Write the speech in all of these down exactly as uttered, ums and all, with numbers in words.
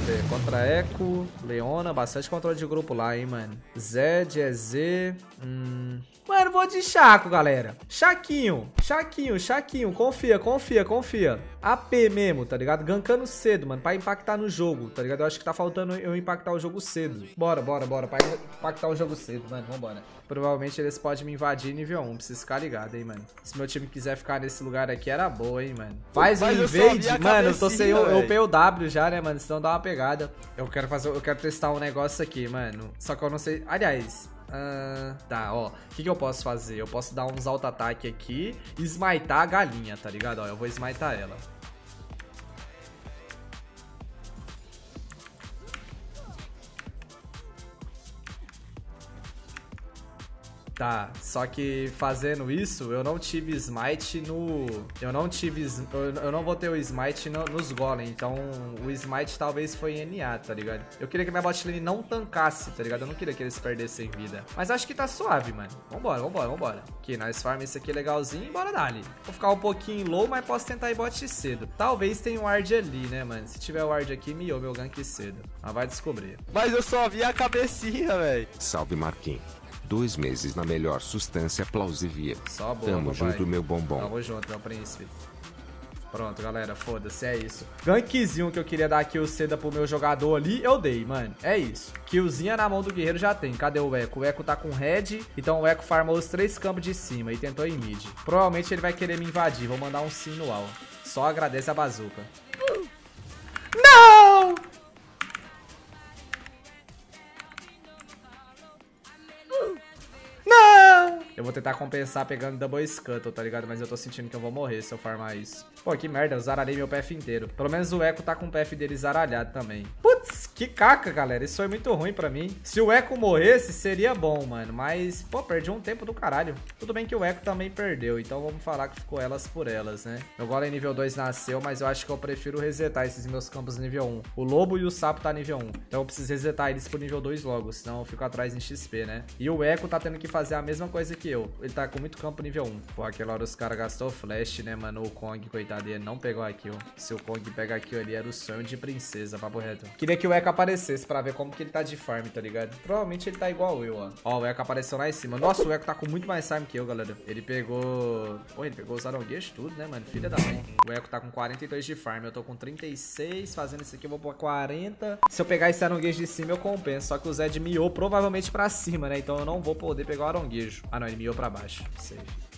vamos ver. Contra Ekko, Leona, bastante controle de grupo lá, hein, mano. Zed, é Z. Hum... Mano, vou de Shaco, galera. Shaquinho, Shaquinho, Shaquinho. Confia, confia, confia. A P mesmo, tá ligado? Gankando cedo, mano, pra impactar no jogo, tá ligado? Eu acho que tá faltando eu impactar o jogo cedo. Bora, bora, bora, pra impactar o jogo cedo, mano. Vambora. Provavelmente eles podem me invadir nível um, precisa ficar ligado, hein, mano. Se meu time quiser ficar nesse lugar aqui, era boa, hein, mano. Faz o invade. Mano, eu tô sem o, eu o W já, né, mano? Senão dá uma pegada. Eu quero fazer, eu quero testar um negócio aqui, mano. Só que eu não sei... Aliás... Uh, tá, ó, o que, que eu posso fazer? Eu posso dar uns auto-ataque aqui e smitar a galinha, tá ligado? Ó, eu vou smitar ela. Tá, só que fazendo isso, eu não tive smite no... Eu não tive... Eu não vou ter o smite no, nos golem, então o smite talvez foi N A, tá ligado? Eu queria que minha bot lane não tancasse, tá ligado? Eu não queria que eles perdessem vida. Mas acho que tá suave, mano. Vambora, vambora, vambora. Aqui, nós farm esse aqui legalzinho e bora dali. Vou ficar um pouquinho low, mas posso tentar ir bot cedo. Talvez tenha um ward ali, né, mano? Se tiver ward aqui, miou meu gank cedo. Mas vai descobrir. Mas eu só vi a cabecinha, velho. Salve, Marquinhos. Dois meses na melhor sustância plausível. Só boa, tamo papai. Junto, meu bombom. Tamo junto, meu príncipe. Pronto, galera, foda-se, é isso. Gankzinho que eu queria dar kill cedo pro meu jogador ali, eu dei, mano. É isso. Killzinha na mão do guerreiro já tem. Cadê o Ekko? O Ekko tá com red, então o Ekko farmou os três campos de cima e tentou em mid. Provavelmente ele vai querer me invadir, vou mandar um sim no all. Só agradece a bazuca. Não! Eu vou tentar compensar pegando double scuttle, tá ligado? Mas eu tô sentindo que eu vou morrer se eu farmar isso. Pô, que merda, eu zaralhei meu P F inteiro. Pelo menos o Ekko tá com o P F dele zaralhado também. Putz, que caca, galera. Isso foi muito ruim pra mim. Se o Ekko morresse, seria bom, mano. Mas, pô, perdi um tempo do caralho. Tudo bem que o Ekko também perdeu, então vamos falar que ficou elas por elas, né? Meu golem nível dois nasceu, mas eu acho que eu prefiro resetar esses meus campos nível um. O lobo e o sapo tá nível um. Então eu preciso resetar eles pro nível dois logo, senão eu fico atrás em X P, né? E o Ekko tá tendo que fazer a mesma coisa que eu. Ele tá com muito campo nível um. Pô, aquela hora os caras gastou flash, né, mano? O Kong, coitado, ele não pegou a kill. Se o Kong pegar a kill ali, era o sonho de princesa, papo reto. Queria que o Ekko aparecesse pra ver como que ele tá de farm, tá ligado? Provavelmente ele tá igual eu, ó. Ó, o Ekko apareceu lá em cima. Nossa, o Ekko tá com muito mais farm que eu, galera. Ele pegou... Pô, ele pegou os aranguejos tudo, né, mano? Filha da mãe. O Ekko tá com quarenta e dois de farm. Eu tô com trinta e seis. Fazendo isso aqui, eu vou pra quarenta. Se eu pegar esse aranguejo de cima, eu compenso. Só que o Zed miou provavelmente pra cima, né? Então eu não vou poder pegar o aranguejo. Ah, não, ele miou pra baixo.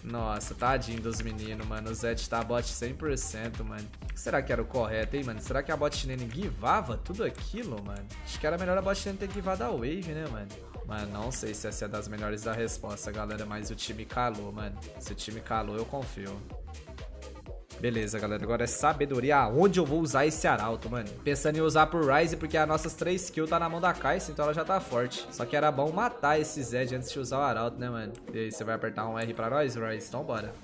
Nossa, tadinho dos meninos, mano. O Zed tá bot cem por cento, mano. O que será que era o correto, hein, mano? Será que a bot lane givava tudo aquilo, mano? Acho que era melhor a bot lane ter givado a wave, né, mano? Mano, não sei se essa é das melhores da resposta, galera. Mas o time calou, mano. Se o time calou, eu confio. Beleza, galera, agora é sabedoria aonde eu vou usar esse arauto, mano. Pensando em usar pro Ryze, porque as nossas três kills tá na mão da Kaisa, então ela já tá forte. Só que era bom matar esse Zed antes de usar o arauto, né, mano? E aí, você vai apertar um R pra nós, Ryze? Então bora.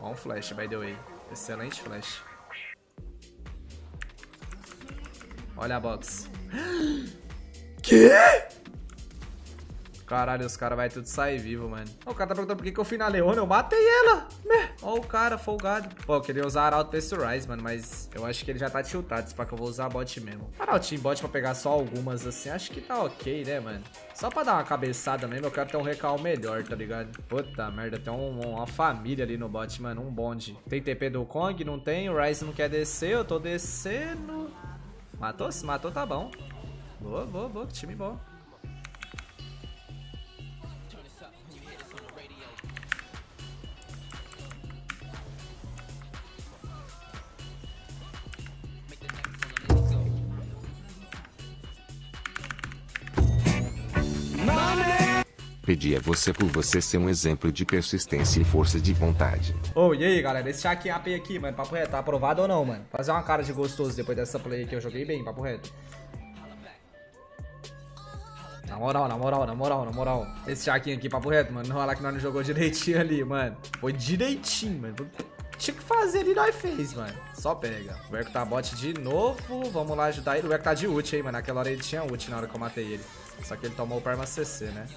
Ó, um flash, by the way. Excelente flash. Olha a box. Que? Caralho, os caras vai tudo sair vivo, mano. O cara tá perguntando por que, que eu fui na Leona, eu matei ela. Ó o cara, folgado. Pô, eu queria usar arauto pra esse Ryze, mano, mas eu acho que ele já tá tiltado, se pá que eu vou usar bot mesmo. Arautinho bot pra pegar só algumas assim, acho que tá ok, né, mano? Só pra dar uma cabeçada mesmo, eu quero ter um recal melhor, tá ligado? Puta merda, tem um, uma família ali no bot, mano, um bonde. Tem T P do Kong? Não tem, o Ryze não quer descer, eu tô descendo. Matou? Se matou, tá bom. Boa, boa, boa, time bom. Pedi a você por você ser um exemplo de persistência e força de vontade. Ô, oh, e aí, galera? Esse Shaco A P aqui, mano, papo reto, tá aprovado ou não, mano? Fazer uma cara de gostoso depois dessa play que eu joguei bem, papo reto. Na moral, na moral, na moral, na moral. Esse Shaco aqui, papo reto, mano, não olha lá que nós não jogou direitinho ali, mano. Foi direitinho, mano. Tinha que fazer ali, nós fez, mano. Só pega. O Ekko tá bot de novo. Vamos lá ajudar ele. O Ekko tá de ult, hein, mano. Naquela hora ele tinha ult na hora que eu matei ele. Só que ele tomou o perma C C, né?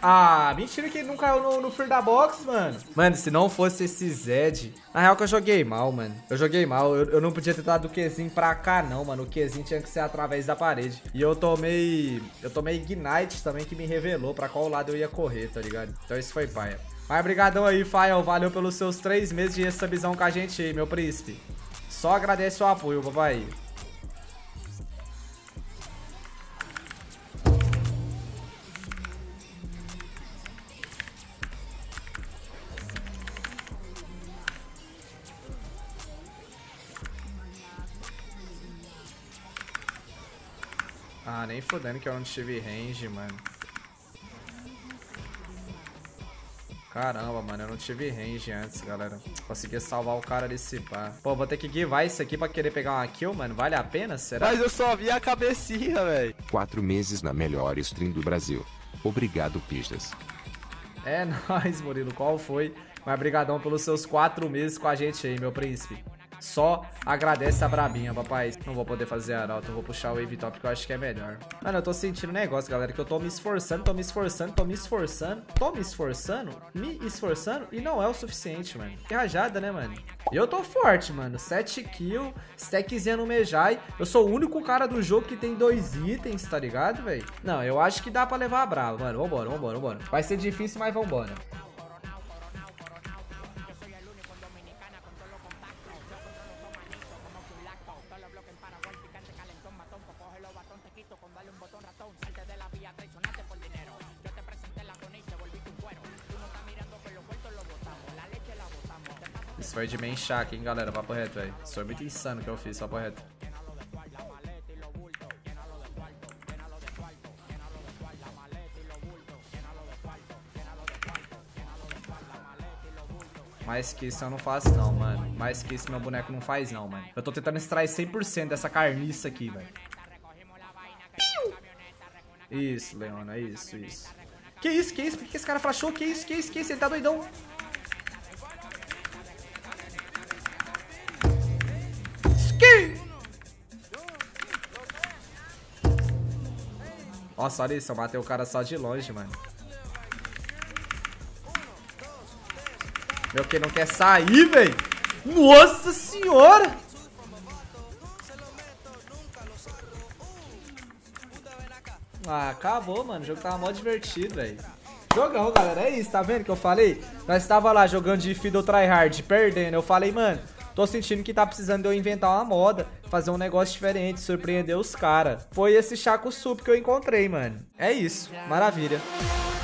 Ah, mentira que ele não caiu no, no free da box, mano. Mano, se não fosse esse Zed... Na real que eu joguei mal, mano. Eu joguei mal. Eu, eu não podia ter dado o Qzinho pra cá, não, mano. O Qzinho tinha que ser através da parede. E eu tomei... Eu tomei Ignite também, que me revelou pra qual lado eu ia correr, tá ligado? Então isso foi paia. Mas brigadão aí, Fael. Valeu pelos seus três meses de subzão com a gente aí, meu príncipe. Só agradeço o apoio, papai. Ah, nem fodendo que eu não tive range, mano. Caramba, mano, eu não tive range antes, galera. Consegui salvar o cara desse pá. Pô, vou ter que guivar isso aqui pra querer pegar uma kill, mano. Vale a pena, será? Mas eu só vi a cabecinha, velho. Quatro meses na melhor stream do Brasil. Obrigado, pistas. É nóis, Murilo, qual foi? Mas brigadão pelos seus quatro meses com a gente aí, meu príncipe. Só agradece a brabinha, papai. Não vou poder fazer arauto, eu vou puxar o wave top porque eu acho que é melhor. Mano, eu tô sentindo um negócio, galera, que eu tô me esforçando, tô me esforçando, tô me esforçando, tô me esforçando, me esforçando e não é o suficiente, mano. Que rajada, né, mano? E eu tô forte, mano. sete kills, stackzinha no Mejai. Eu sou o único cara do jogo que tem dois itens, tá ligado, velho? Não, eu acho que dá pra levar a brava, mano. Vambora, vambora, vambora. Vai ser difícil, mas vambora. Isso foi de main Shaco, hein, galera, papo reto, velho. Isso foi muito insano que eu fiz, papo reto. Mais que isso eu não faço não, mano. Mais que isso meu boneco não faz não, mano. Eu tô tentando extrair cem por cento dessa carniça aqui, velho. Isso, Leona, isso, isso. Que isso, que isso? Por que esse cara flashou? Que isso, que isso, que isso? Ele tá doidão. Nossa, olha isso, eu matei o cara só de longe, mano. Meu que não quer sair, velho. Nossa senhora! Ah, acabou, mano. O jogo tava mó divertido, velho. Jogão, galera. É isso, tá vendo que eu falei? Nós tava lá jogando de Fiddle Tryhard, perdendo. Eu falei, mano, tô sentindo que tá precisando de eu inventar uma moda, fazer um negócio diferente, surpreender os caras. Foi esse Shaco Sup que eu encontrei, mano. É isso. Maravilha.